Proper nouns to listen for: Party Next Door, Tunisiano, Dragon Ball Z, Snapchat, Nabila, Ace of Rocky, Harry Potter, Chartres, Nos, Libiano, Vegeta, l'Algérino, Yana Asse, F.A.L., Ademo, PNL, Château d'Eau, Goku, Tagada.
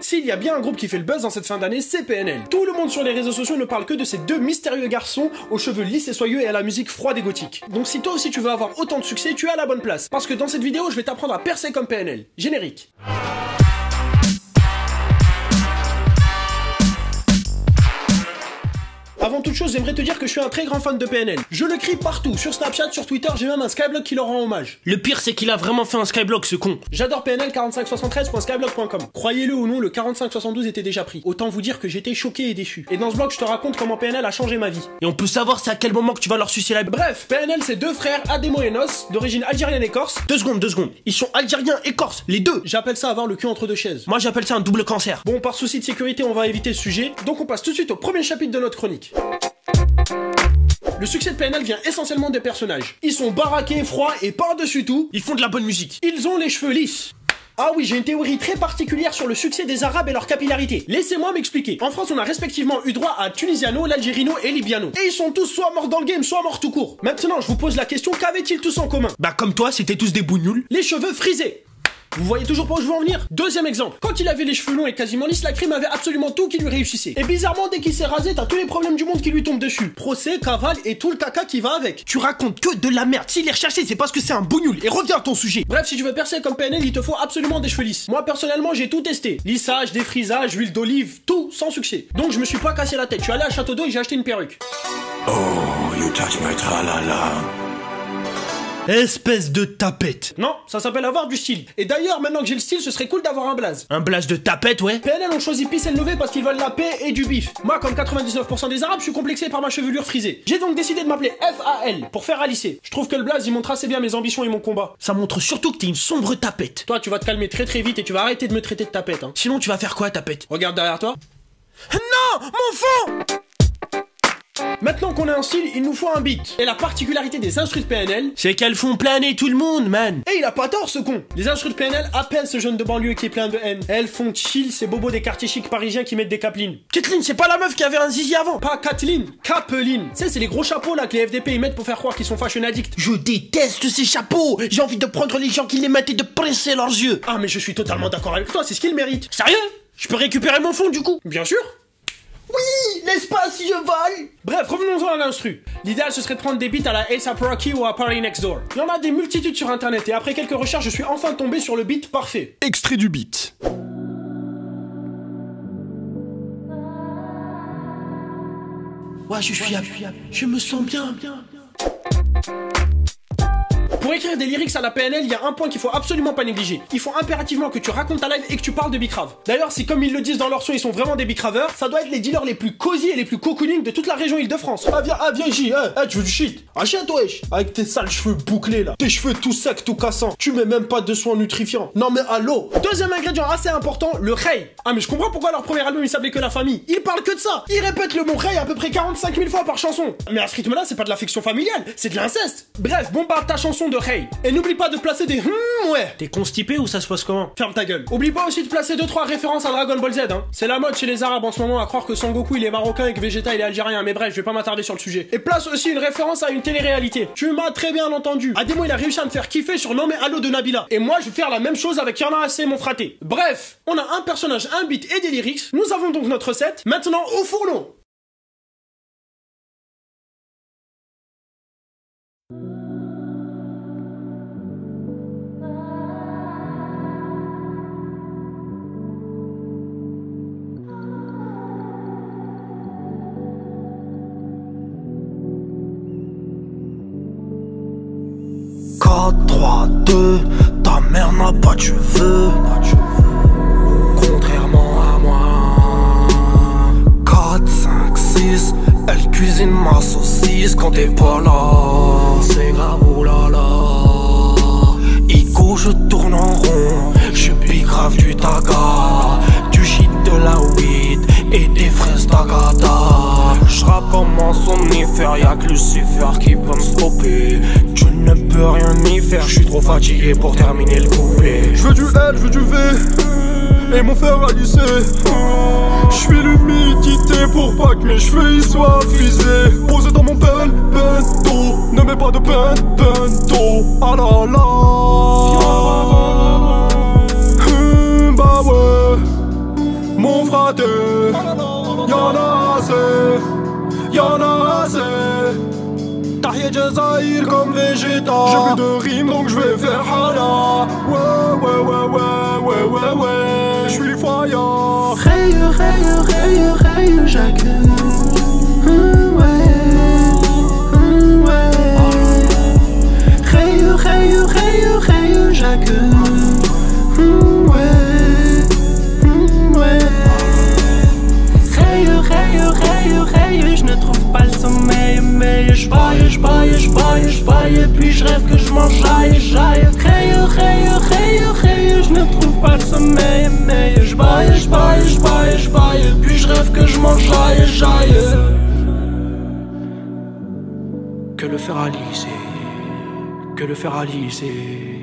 S'il y a bien un groupe qui fait le buzz dans cette fin d'année, c'est PNL. Tout le monde sur les réseaux sociaux ne parle que de ces deux mystérieux garçons aux cheveux lisses et soyeux et à la musique froide et gothique. Donc si toi aussi tu veux avoir autant de succès, tu es à la bonne place. Parce que dans cette vidéo, je vais t'apprendre à percer comme PNL. Générique. Avant toute chose, j'aimerais te dire que je suis un très grand fan de PNL. Je le crie partout, sur Snapchat, sur Twitter, j'ai même un skyblock qui leur rend hommage. Le pire, c'est qu'il a vraiment fait un skyblock, ce con. J'adore PNL 4573.skyblock.com. Croyez-le ou non, le 4572 était déjà pris. Autant vous dire que j'étais choqué et déçu. Et dans ce blog, je te raconte comment PNL a changé ma vie. Et on peut savoir c'est à quel moment que tu vas leur sucer la... Bref, PNL, c'est deux frères, Ademo et Nos, d'origine algérienne et corse. Deux secondes. Ils sont algériens et corse, les deux. J'appelle ça avoir le cul entre deux chaises. Moi, j'appelle ça un double cancer. Bon, par souci de sécurité, on va éviter ce sujet. Donc on passe tout de suite au premier chapitre de notre chronique. Le succès de PNL vient essentiellement des personnages. Ils sont baraqués, froids et par-dessus tout, ils font de la bonne musique. Ils ont les cheveux lisses. Ah oui, j'ai une théorie très particulière sur le succès des Arabes et leur capillarité. Laissez-moi m'expliquer. En France, on a respectivement eu droit à Tunisiano, l'Algérino et Libiano. Et ils sont tous soit morts dans le game, soit morts tout court. Maintenant, je vous pose la question, qu'avaient-ils tous en commun? Bah comme toi, c'était tous des bougnoules. Les cheveux frisés. Vous voyez toujours pas où je veux en venir? Deuxième exemple. Quand il avait les cheveux longs et quasiment lisses, la crime avait absolument tout qui lui réussissait. Et bizarrement, dès qu'il s'est rasé, t'as tous les problèmes du monde qui lui tombent dessus. Procès, cavale et tout le caca qui va avec. Tu racontes que de la merde. S'il est recherché, c'est parce que c'est un bougnoul. Et reviens à ton sujet. Bref, si tu veux percer comme PNL, il te faut absolument des cheveux lisses. Moi, personnellement, j'ai tout testé. Lissage, défrisage, huile d'olive, tout sans succès. Donc je me suis pas cassé la tête. Je suis allé à Château d'Eau et j'ai acheté une perruque. Oh, you touch my tralala. Espèce de tapette. Non, ça s'appelle avoir du style. Et d'ailleurs, maintenant que j'ai le style, ce serait cool d'avoir un blaze. Un blaze de tapette, ouais. PNL ont choisi Peace and Love parce qu'ils veulent la paix et du bif. Moi, comme 99% des Arabes, je suis complexé par ma chevelure frisée. J'ai donc décidé de m'appeler F.A.L. pour faire alisser. Je trouve que le blaze, il montre assez bien mes ambitions et mon combat. Ça montre surtout que t'es une sombre tapette. Toi, tu vas te calmer très vite et tu vas arrêter de me traiter de tapette, hein. Sinon, tu vas faire quoi, tapette? Regarde derrière toi. Non, mon fond! Maintenant qu'on a un style, il nous faut un beat. Et la particularité des instrus de PNL, c'est qu'elles font planer tout le monde, man. Et il a pas tort, ce con. Les instrus de PNL appellent ce jeune de banlieue qui est plein de haine. Elles font chill ces bobos des quartiers chics parisiens qui mettent des capelines. Kathleen, c'est pas la meuf qui avait un zizi avant? Pas Kathleen, Capeline. Tu sais, c'est les gros chapeaux là que les FDP ils mettent pour faire croire qu'ils sont fashion addicts. Je déteste ces chapeaux. J'ai envie de prendre les gens qui les mettent et de presser leurs yeux. Ah mais je suis totalement d'accord avec toi, c'est ce qu'ils méritent. Sérieux? Je peux récupérer mon fond du coup? Bien sûr. Oui, n'est-ce pas si je vole? Bref, revenons-en à l'instru. L'idéal, ce serait de prendre des beats à la Ace of Rocky ou à Party Next Door. Il y en a des multitudes sur internet et après quelques recherches, je suis enfin tombé sur le beat parfait. Extrait du beat. Ouais, je suis fiable. Je me sens bien. Pour écrire des lyrics à la PNL, il y a un point qu'il faut absolument pas négliger. Il faut impérativement que tu racontes ta live et que tu parles de bicrave. D'ailleurs, si comme ils le disent dans leur son, ils sont vraiment des bicraveurs, ça doit être les dealers les plus cosy et les plus cocooning de toute la région Île-de-France. Ah viens J, tu veux du shit? Achète wesh. Avec tes sales cheveux bouclés là, tes cheveux tout secs, tout cassants, tu mets même pas de soins nutrifiants. Non mais allô. Deuxième ingrédient assez important, le rey. Ah mais je comprends pourquoi leur premier album il s'appelait que la famille. Ils parlent que de ça. Ils répètent le mot rey à peu près 45 000 fois par chanson. Mais à ce rythme là, c'est pas de l'affection familiale, c'est de l'inceste. Bref, bombarde ta chanson de Hey. Et n'oublie pas de placer des ouais. T'es constipé ou ça se passe comment? Ferme ta gueule. Oublie pas aussi de placer 2-3 références à Dragon Ball Z, hein. C'est la mode chez les Arabes en ce moment à croire que Son Goku il est marocain et que Vegeta il est algérien, mais bref, je vais pas m'attarder sur le sujet. Et place aussi une référence à une télé-réalité. Tu m'as très bien entendu. Ademo il a réussi à me faire kiffer sur Non mais Allo de Nabila. Et moi je vais faire la même chose avec Yana Asse, mon fraté. Bref, on a un personnage, un beat et des lyrics. Nous avons donc notre recette. Maintenant au fourneau. Ta mère n'a pas de cheveux, contrairement à moi. 4, 5, 6, elle cuisine ma saucisse quand t'es pas là. C'est grave, oh là là. Ico, je tourne en rond, je pis grave du taga, du shit, de la weed et des fraises tagada. J'rappe comme un somnifère, y'a que Lucifer qui peut me stopper. Tu ne peux rien y faire, j'suis trop fatigué pour terminer le coupé. J'veux du L, j'veux du V, et mon fer à lisser. J'suis l'humidité pour pas que mes cheveux y soient frisés. Posé dans mon bento, ne mets pas de bento. Ah la la, bah ouais. fraté. Yana Asse, Yana Asse. Tahia Jazaïr comme Vegeta. J'ai plus de rimes donc je vais faire hala. Ouais ouais ouais ouais ouais ouais ouais. Je suis foyant. Raye raye raye raye j'accueille. Je ne trouve pas le sommeil, mais je baille, je baille, je baille, je baille. Et puis je rêve que je m'enjaille, j'aille. Hey, hey, hey, hey, je ne trouve pas le sommeil, mais je baille, je baille, je baille, je baille. Et puis je rêve que je m'enjaille, j'aille. Que le fer à lisser, que le fer à lisser.